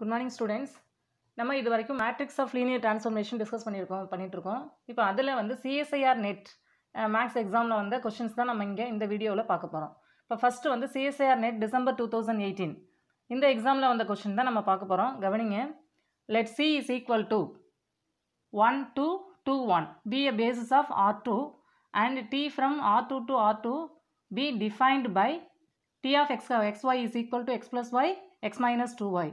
Good morning students. நம்ம இது வரைக்கும் matrix of linear transformation discuss பண்ணிகிட்ருக்கோம். இப்போ அதில் வந்து சிஎஸ்ஐஆர் நெட் மேக்ஸ் எக்ஸாமில் வந்த கொஷின்ஸ் தான் நம்ம இங்கே இந்த வீடியோவில் பார்க்க போகிறோம். இப்போ ஃபஸ்ட்டு வந்து சிஎஸ்ஐஆர் நெட் டிசம்பர் 2018 இந்த எக்ஸாமில் வந்த கொஷின் தான் நம்ம பார்க்க போகிறோம். கவனிங்க, let C is equal to 1 to 2 1 be a basis of R2 and T from R2 to R2 be defined by T of xy is equal to x plus y, x minus 2y.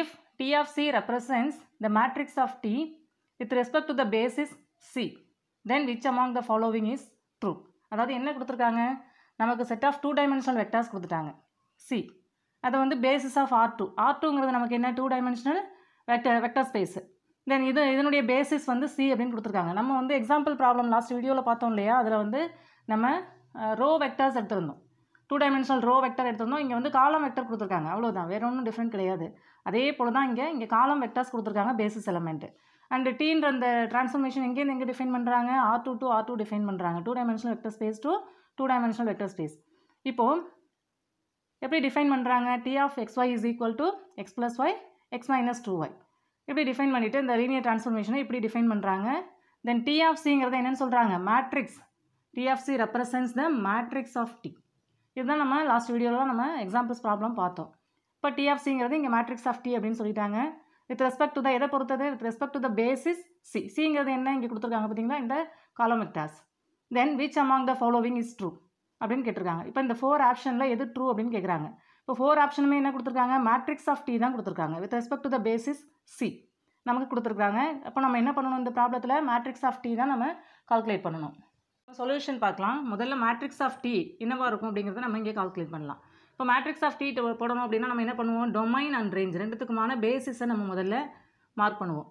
If T of C represents the matrix of T with respect to the basis C, then which among the following is true? அதாவது என்ன கொடுத்துருக்காங்க, நமக்கு set of 2 dimensional vectors கொடுத்துட்டாங்க. C அது வந்து basis of R2. R2ங்கிறது நமக்கு என்ன, 2 dimensional vector space. தென் இதனுடைய பேசிஸ் வந்து C அப்படின்னு கொடுத்துருக்காங்க. நம்ம வந்து எக்ஸாம்பிள் ப்ராப்ளம் லாஸ்ட் வீடியோவில் பார்த்தோம் இல்லையா, அதில் வந்து நம்ம ரோ வெக்டர்ஸ் எடுத்திருந்தோம், 2 dimensional ரோ வெக்டர் எடுத்திருந்தோம். இங்கே வந்து காலம் வெக்டர் கொடுத்துருக்காங்க, அவ்வளோதான், வேறு ஒன்றும் டிஃப்ரெண்ட் கிடையாது. அதே போல் தான் இங்கே காலம் வெக்டர்ஸ் கொடுத்துருக்காங்க பேசிஸ் எலமெண்ட். அண்ட் டீன்ற அந்த டிரான்ஸ்ஃபர்மேஷன் எங்கேருந்து எங்கே டிஃபைன் பண்ணுறாங்க, R2 to R2 டிஃபைன் பண்ணுறாங்க, 2 dimensional vector space to 2 dimensional vector space. இப்போது எப்படி டிஃபைன் பண்ணுறாங்க, T of xy is equal to x plus y, x minus 2y இப்படி டிஃபைன் பண்ணிவிட்டு இந்த லீனியர் டிரான்ஸ்ஃபார்மேஷனை இப்படி டிஃபைன் பண்ணுறாங்க. தென் T of Cங்கிறது என்னென்னு சொல்கிறாங்க, matrix. T of C represents the matrix of T. இதுதான் நம்ம லாஸ்ட் வீடியோவில் நம்ம எக்ஸாம்பிள்ஸ் ப்ராப்ளம் பார்த்தோம். இப்போ T of Cங்கிறது இங்கே மேட்ரிக்ஸ் ஆஃப் T அப்படின்னு சொல்லிட்டாங்க. வித் ரெஸ்பெக்ட் டு த எதை பொறுத்தது, with respect to the basis C. Cங்கிறது என்ன இங்கே கொடுத்துருக்காங்க பார்த்தீங்களா, இந்த column vectors. Then which among the following is true அப்படின்னு கேட்டிருக்காங்க. இப்போ இந்த 4 ஆப்ஷனில் எது ட்ரூ அப்படின்னு கேட்குறாங்க. இப்போ 4 ஆப்ஷனுமே என்ன கொடுத்துருக்காங்க, மேட்ரிக்ஸ் ஆஃப் T தான் கொடுத்துருக்காங்க with respect to the basis C நமக்கு கொடுத்துருக்காங்க. அப்போ நம்ம என்ன பண்ணணும், இந்த ப்ராப்ளத்தில் மேட்ரிக்ஸ் ஆஃப் T தான் நம்ம கால்குலேட் பண்ணணும். சொல்யூஷன் பார்க்கலாம். முதல்ல மேட்ரிக்ஸ் ஆஃப் T என்னவா இருக்கும் அப்படிங்கிறத நம்ம இங்கே கால்குலேட் பண்ணலாம். இப்போ மேட்ரிக்ஸ் ஆஃப் T போடணும் அப்படின்னா நம்ம என்ன பண்ணுவோம், டொமைன் அண்ட் ரேஞ்ச் ரெண்டுத்துக்குமான பேசிஸை நம்ம முதல்ல மார்க் பண்ணுவோம்.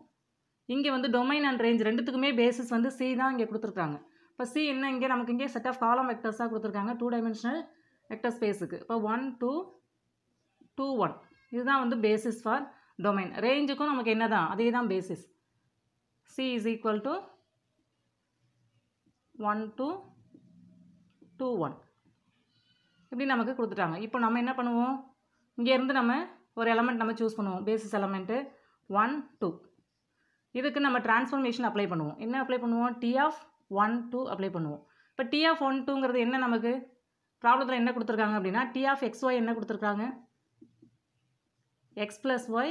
இங்கே வந்து டொமைன் அண்ட் ரேஞ்ச் ரெண்டுத்துக்குமே பேசிஸ் வந்து C தான் இங்கே கொடுத்துருக்காங்க. இப்போ C என்ன, இங்கே நமக்கு இங்கே செட் ஆஃப் காலம் வெக்டர்ஸாக கொடுத்துருக்காங்க 2 dimensional வெக்டர் ஸ்பேஸுக்கு. இப்போ 1 to 2 1 இதுதான் வந்து பேசிஸ் ஃபார் டொமைன். ரேஞ்சுக்கும் நமக்கு என்ன தான், அதே தான் basis. C is equal to 1 to 2 1 இப்படி நமக்கு கொடுத்துட்டாங்க. இப்போ நம்ம என்ன பண்ணுவோம், இங்கேருந்து நம்ம ஒரு எலமெண்ட் நம்ம சூஸ் பண்ணுவோம், பேசிஸ் எலமெண்ட்டு 1 2. இதுக்கு நம்ம டிரான்ஸ்ஃபார்மேஷன் அப்ளை பண்ணுவோம். என்ன அப்ளை பண்ணுவோம், T of 1 2 அப்ளை பண்ணுவோம். இப்போ T of 1 2ங்கிறது என்ன, நமக்கு ப்ராப்ளத்தில் என்ன கொடுத்துருக்காங்க அப்படின்னா T of xy என்ன கொடுத்துருக்காங்க, x plus y,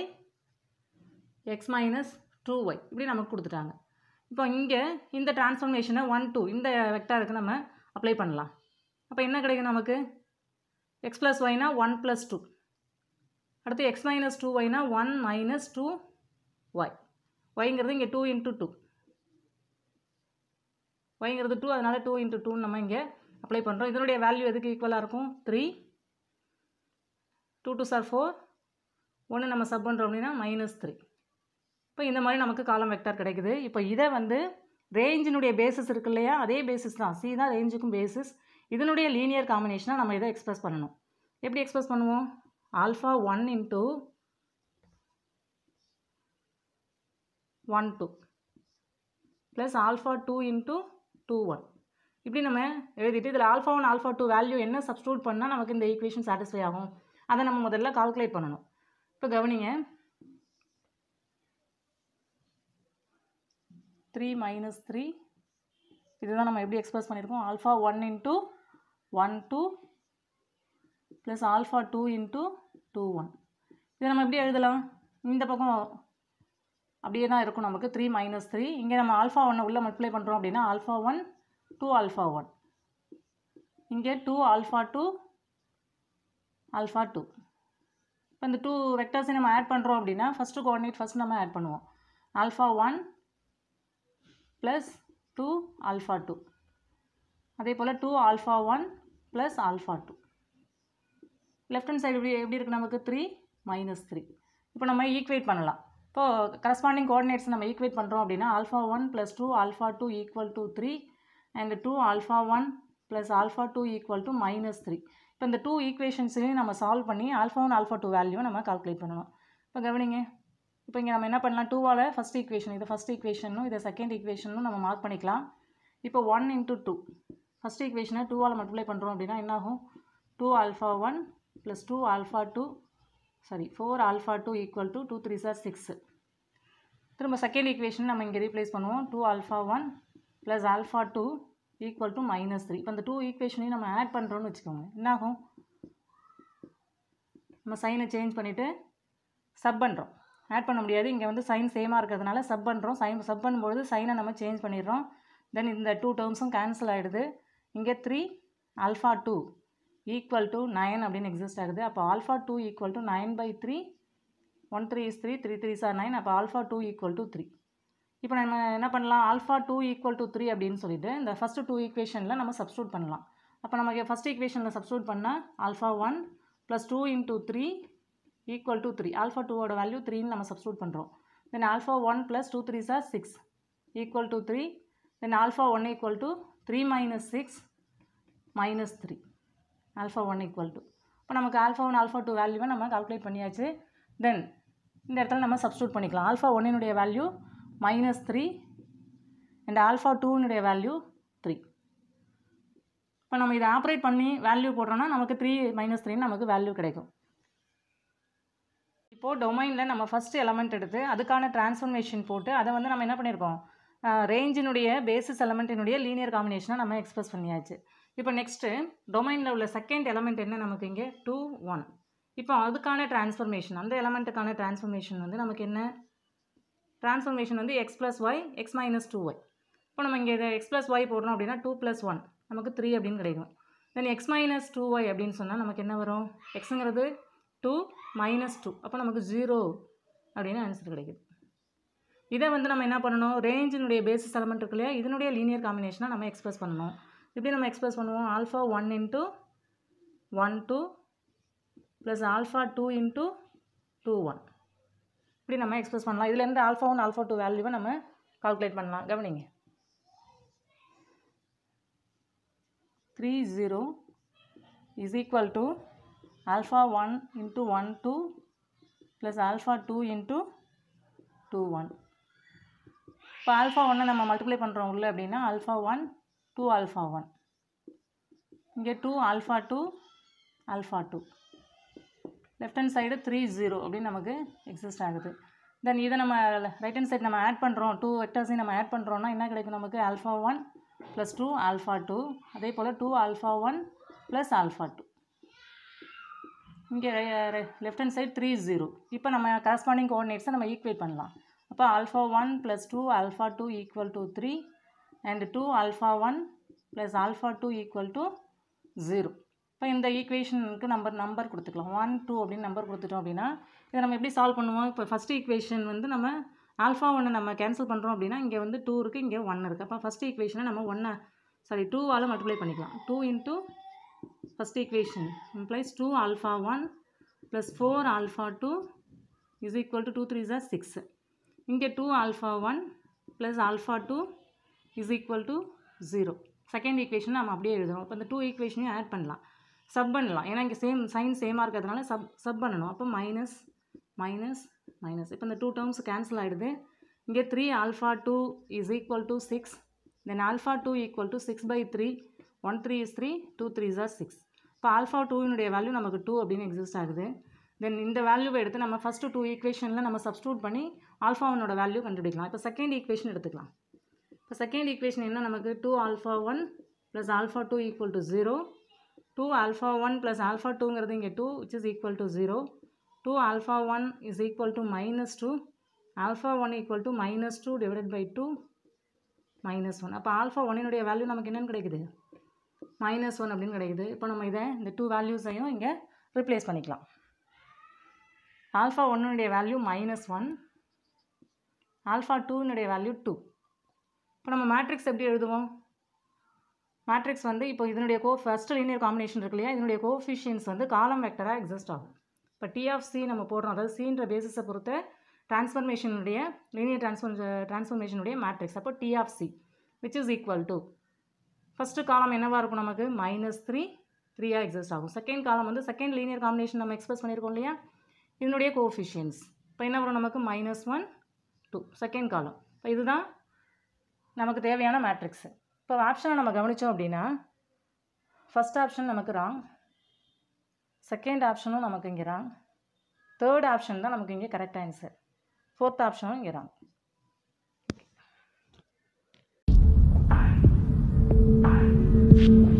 x minus 2y இப்படி நமக்கு கொடுத்துட்டாங்க. இப்போ இங்கே இந்த டிரான்ஸ்ஃபார்மேஷனை 1 2 இந்த வெக்டாருக்கு நம்ம அப்ளை பண்ணலாம். அப்போ என்ன கிடைக்கும் நமக்கு, x plus y னா 1 plus 2, அடுத்து x minus 2y னா 1 minus 2y. yங்கிறது இங்கே 2 into 2, yங்கிறது 2, அதனால் 2 into 2 நம்ம இங்கே அப்ளை பண்ணுறோம். இதனுடைய வேல்யூ எதுக்கு ஈக்குவலாக இருக்கும், 3, 2 2s are 4, 1 நம்ம சப் பண்ணுறோம் அப்படின்னா -3. இப்போ இந்த மாதிரி நமக்கு காலம் வெக்டார் கிடைக்குது. இப்போ இதை வந்து ரேஞ்சினுடைய பேசிஸ் இருக்கு இல்லையா, அதே பேசிஸ் தான், C தான் ரேஞ்சுக்கும் பேசிஸ். இதனுடைய லீனியர் காம்பினேஷனாக நம்ம இதை எக்ஸ்பிரஸ் பண்ணணும். எப்படி எக்ஸ்பிரஸ் பண்ணுவோம், alpha 1 into 1 2 plus alpha 2 into 2 1 இப்படி நம்ம எழுதிட்டு இதில் ஆல்ஃபா 1 ஆல்ஃபா 2 வேல்யூ என்ன சப்ஸ்டிட்யூட் பண்ணால் நமக்கு இந்த ஈக்குவேஷன் சாட்டிஸ்ஃபை ஆகும், அதை நம்ம முதல்ல கால்குலேட் பண்ணணும். இப்போ கவனிங்க, 3 minus 3 இதுதான் நம்ம எப்படி எக்ஸ்பிரஸ் பண்ணியிருக்கோம், alpha 1 into 1 2 plus alpha 2 into 2 1. இதை நம்ம எப்படி எழுதலாம், இந்த பக்கம் அப்படியே தான் இருக்கும் நமக்கு 3 minus 3. இங்கே நம்ம ஆல்ஃபா 1 உள்ளே மல்டிப்ளை பண்ணுறோம் அப்படின்னா ஆல்ஃபா 1 2 ஆல்ஃபா 1, இங்கே 2 ஆல்ஃபா 2 ஆல்ஃபா 2. இப்போ இந்த 2 வெக்டர்ஸை நம்ம ஆட் பண்ணுறோம் அப்படின்னா ஃபஸ்ட்டு கோஆர்டினேட் ஃபஸ்ட் நம்ம ஆட் பண்ணுவோம், ஆல்ஃபா 1 ப்ளஸ் 2 ஆல்ஃபா 2, அதே போல் 2 alpha 1 plus alpha 2. Left hand side எப்படி இருக்குது நமக்கு, 3 மைனஸ் 3. இப்போ நம்ம ஈக்குவேட் பண்ணலாம். இப்போது கரஸ்பாண்டிங் கோஆர்டினேட்ஸ் நம்ம ஈக்குவேட் பண்ணுறோம் அப்படின்னா alpha 1 plus 2 alpha 2 equal to 3 and 2 alpha 1 plus alpha 2 equal to -3. இப்போ இந்த 2 ஈக்குவேஷன்ஸையும் நம்ம சால்வ் பண்ணி ஆல்ஃபா 1 ஆல்ஃபா 2 வேல்யூவை நம்ம கால்குலேட் பண்ணணும். இப்போ கவனிங்க, இப்போ இங்கே நம்ம என்ன பண்ணலாம், 2ஆல் ஃபஸ்ட் ஈக்குவேஷன், இதை ஃபஸ்ட் ஈக்குவேஷனும் இதை செகண்ட் ஈக்குவேஷனும் நம்ம மார்க் பண்ணிக்கலாம். இப்போ 1 into 2 ஃபஸ்ட் ஈக்குவேஷனை 2ஆல் மல்டிப்ளை பண்ணுறோம் அப்படின்னா என்னாகும், 2 alpha 1 plus 2 alpha 2 sorry 4 alpha 2 equal to 2 3s are 6. திரும்ப செகண்ட் ஈக்குவேஷன் நம்ம இங்கே ரீப்ளேஸ் பண்ணுவோம். 2 alpha 1 plus alpha 2 equal to minus 3. இப்போ அந்த 2 ஈக்குவேஷனையும் நம்ம ஆட் பண்ணுறோன்னு வச்சுக்கோங்க. என்னாகும், நம்ம சைனை சேஞ்ச் பண்ணிவிட்டு சப் பண்ணுறோம். ஆட் பண்ண முடியாது, இங்கே வந்து சைன் சேமாக இருக்கிறதுனால சப் பண்ணுறோம். சப் பண்ணும்போது சைனை நம்ம சேஞ்ச் பண்ணிடுறோம். தென் இந்த டூ டேர்ம்ஸும் கேன்சல் ஆகிடுது. இங்கே 3 ஆல்ஃபா 2 ஈக்குவல் டு 9 அப்படின்னு எக்ஸிஸ்ட் ஆகுது. அப்போ alpha 2 equal to 9/3, 1 3 is 3, 3 3 are 9. அப்போ ஆல்ஃபா 2 ஈக்குவல் டு 3. இப்போ நம்ம என்ன பண்ணலாம், ஆல்ஃபா 2 ஈக்குவல் டு 3 அப்படின்னு சொல்லிட்டு இந்த ஃபஸ்ட்டு 2 ஈக்குவேஷனில் நம்ம சப்ஸ்டியூட் பண்ணலாம். அப்போ நமக்கு ஃபஸ்ட் ஈக்குவேஷனில் சப்ஸ்டியூட் பண்ணால் alpha 1 plus 2 × 3 equal to 3. Alpha 2வோட வேல்யூ 3ன்னு நம்ம சப்ஸ்டியூட் பண்ணுறோம். Then alpha 1 plus 2 3 are 6 equal to 3. Then alpha 1 equal to 3 - 6 -3. Alpha 1 equal to, இப்போ நமக்கு ஆல்ஃபா 1 ஆல்ஃபா 2 வேல்யூவை நம்ம கால்குலேட் பண்ணியாச்சு. தென் இந்த இடத்துல நம்ம சப்ஸ்டியூட் பண்ணிக்கலாம். ஆல்ஃபா 1னுடைய வேல்யூ -3 அண்ட் ஆல்ஃபா 2னுடைய வேல்யூ 3. இப்போ நம்ம இதை ஆப்ரேட் பண்ணி வேல்யூ போடுறோன்னா நமக்கு 3 - 3 நமக்கு வேல்யூ கிடைக்கும். இப்போது டொமைனில் நம்ம ஃபஸ்ட்டு எலமெண்ட் எடுத்து அதுக்கான டிரான்ஸ்ஃபர்மேஷன் போட்டு அதை வந்து நம்ம என்ன பண்ணியிருக்கோம், ரேஞ்சினுடைய பேசிஸ் எலமெண்ட்டினுடைய லீனியர் காம்பினேஷனாக நம்ம எக்ஸ்பிரஸ் பண்ணியாச்சு. இப்போ நெக்ஸ்ட்டு டொமைனில் உள்ள செகண்ட் எலமெண்ட் என்ன, நமக்கு இங்கே 2 1. இப்போ அதுக்கான டிரான்ஸ்ஃபர்மேஷன், அந்த எலமெண்ட்டுக்கான டிரான்ஸ்ஃபர்மேஷன் வந்து நமக்கு என்ன, டிரான்ஸ்ஃபர்மேஷன் வந்து x + y x - 2y. இப்போ நம்ம இங்கே இதை x + y போடுறோம் அப்படின்னா 2 + 1 நமக்கு 3 அப்படின்னு கிடைக்கும். தென் x - 2y அப்படின்னு சொன்னால் நமக்கு என்ன வரும், எக்ஸுங்கிறது 2 - 2, அப்போ நமக்கு 0 அப்படின்னு ஆன்சர் கிடைக்குது. இதை வந்து நம்ம என்ன பண்ணணும், ரேஞ்சினுடைய பேசிஸ் எலமெண்ட் இருக்கு இல்லையா, இதனுடைய லீனியர் காம்பினேஷனாக நம்ம எக்ஸ்பிரஸ் பண்ணணும். இப்படி நம்ம எக்ஸ்பிரஸ் பண்ணுவோம், ஆல்ஃபா 1 × 1 2 ப்ளஸ் ஆல்ஃபா 2 × 2 1. இப்படி நம்ம எக்ஸ்பிரஸ் பண்ணலாம். இதுலேருந்து ஆல்ஃபா 1 ஆல்ஃபா 2 வேல்யூவை நம்ம கால்குலேட் பண்ணலாம். கவனிங்க, 3 0 is equal to alpha 1 × 1 2 plus alpha 2 × 2 1. இப்போ ஆல்ஃபா 1 நம்ம மல்டிப்ளை பண்ணுறோம் உள்ள அப்படின்னா ஆல்ஃபா 1 2 ஆல்ஃபா 1, இங்கே 2 alpha 2 alpha 2. Left hand side 3 0 அப்படின்னு நமக்கு எக்ஸிஸ்ட் ஆகுது. தென் இதை நம்ம ரைட் ஹேண்ட் சைடு நம்ம ஆட் பண்ணுறோம், 2 வெக்டர்ஸையும் நம்ம ஆட் பண்ணுறோன்னா என்ன கிடைக்கும், நமக்கு ஆல்ஃபா 1 + 2 ஆல்ஃபா 2, அதே போல் 2 ஆல்ஃபா 1 + ஆல்ஃபா 2. இங்கே லெஃப்ட் ஹேண்ட் சைடு 3 0. இப்போ நம்ம கரஸ்பாண்டிங் கோஆர்டினேட்ஸை நம்ம ஈக்குவேட் பண்ணலாம். அப்போ alpha 1 + 2 alpha 2 equal to 3 and 2 alpha 1 + alpha 2 equal to 0. இப்போ இந்த ஈக்குவேஷனுக்கு நம்பர் கொடுத்துக்கலாம். 1 2 அப்படின்னு நம்பர் கொடுத்துட்டோம் அப்படின்னா இதை நம்ம எப்படி சால்வ் பண்ணுவோம். இப்போ ஃபஸ்ட் ஈக்குவேஷன் வந்து நம்ம ஆல்ஃபா 1 நம்ம கேன்சல் பண்ணுறோம் அப்படின்னா இங்கே வந்து 2 இருக்குது, இங்கே 1 இருக்குது. அப்போ ஃபஸ்ட் ஈக்குவேஷனை நம்ம 2ஆல் மல்டிப்ளை பண்ணிக்கலாம். 2 × first equation implies 2 alpha 1 + 4 alpha 2 is equal to 2 3s are 6. இங்கே 2 alpha 1 + alpha 2 is equal to 0. Second equation நம்ம அப்படியே எழுதுகிறோம். இப்போ இந்த 2 ஈக்குவேஷனையும் ஆட் பண்ணலாம், சப் பண்ணலாம். ஏன்னா இங்கே சைன் சேமாக இருக்கிறதுனால சப் பண்ணணும். அப்போ -−−−. இப்போ இந்த 2 டேர்ம்ஸ் கேன்சல் ஆகிடுது. இங்கே 3 alpha 2 is equal to 6. Then alpha 2 equal to 6/3, 1 3 is 3, 2 3s are 6. இப்போ ஆல்ஃபா 2னுடைய வேல்யூ நமக்கு 2 அப்படின்னு எக்ஸிஸ்ட் ஆகுது. தென் இந்த வேல்யூவை எடுத்து நம்ம ஃபஸ்ட்டு 2 ஈக்குவேஷனில் நம்ம சப்ஸ்டியூட் பண்ணி ஆல்ஃபா 1னோட வேல்யூ கண்டுபிடிக்கலாம். இப்போ செகண்ட் ஈக்குவேஷன் எடுத்துக்கலாம். இப்போ செகண்ட் ஈக்குவேஷன் என்ன, நமக்கு 2 alpha 1 + alpha 2 equal to 0. 2 alpha 1 + alpha 2ங்கிறது இங்கே 2 which is equal to 0. 2 alpha 1 is equal to -2. Alpha 1 equal to -2 / 2 - 1. அப்போ ஆல்ஃபா 1னுடைய வேல்யூ நமக்கு என்னென்னு கிடைக்குது, -1 அப்படின்னு கிடைக்குது. இப்போ நம்ம இதை இந்த 2 வேல்யூஸையும் இங்கே ரிப்ளேஸ் பண்ணிக்கலாம். ஆல்ஃபா 1னுடைய வேல்யூ -1, ஆல்ஃபா 2னுடைய வேல்யூ 2. இப்போ நம்ம மேட்ரிக்ஸ் எப்படி எழுதுவோம், மேட்ரிக்ஸ் வந்து இப்போ இதனுடைய ஃபஸ்ட்டு லீனியர் காம்பினேஷன் இருக்கு இல்லையா, இதனுடைய கோஎஃபிஷியன்ட்ஸ் வந்து காலம் வெக்டராக எக்ஸிஸ்ட் ஆகும். இப்போ T(c) நம்ம போடுறோம், அதாவது Cன்ற பேசிஸை பொறுத்த டிரான்ஸ்ஃபர்மேஷனுடைய லீனியர் டிரான்ஸ்ஃபர்மேஷனுடைய மேட்ரிக்ஸ். அப்போ T(c) which is equal to first column என்னவாக இருக்கும், நமக்கு -3 3ஆக எக்ஸிஸ்ட் ஆகும். செகண்ட் காலம் வந்து செகண்ட் லீனியர் காம்பினேஷன் நம்ம எக்ஸ்பிரஸ் பண்ணியிருக்கோம் இல்லையா, இதனுடைய கோஎஃபிஷியன்ட்ஸ். இப்போ என்ன வரும், நமக்கு -1 2 செகண்ட் காலம். இப்போ இதுதான் நமக்கு தேவையான மேட்ரிக்ஸு. இப்போ ஆப்ஷனை நம்ம கவனித்தோம் அப்படின்னா ஃபஸ்ட் ஆப்ஷன் நமக்கு ராங், செகண்ட் ஆப்ஷனும் நமக்கு இங்கே ராங், தேர்ட் ஆப்ஷன் தான் நமக்கு இங்கே கரெக்ட் ஆன்சர். ஃபோர்த் ஆப்ஷனும் இங்கே ராங்.